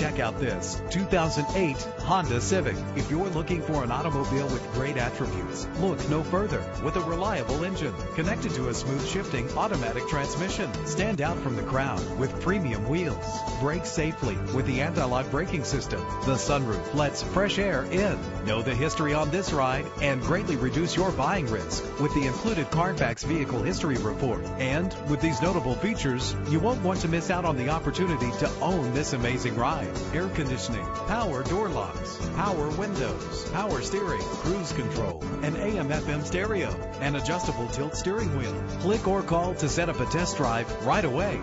Check out this 2008 Honda Civic. If you're looking for an automobile with great attributes, look no further. With a reliable engine connected to a smooth shifting automatic transmission, stand out from the crowd with premium wheels. Brake safely with the anti-lock braking system. The sunroof lets fresh air in. Know the history on this ride and greatly reduce your buying risk with the included Carfax Vehicle History Report. And with these notable features, you won't want to miss out on the opportunity to own this amazing ride. Air conditioning, power door locks, power windows, power steering, cruise control, an AM/FM stereo, and adjustable tilt steering wheel. Click or call to set up a test drive right away.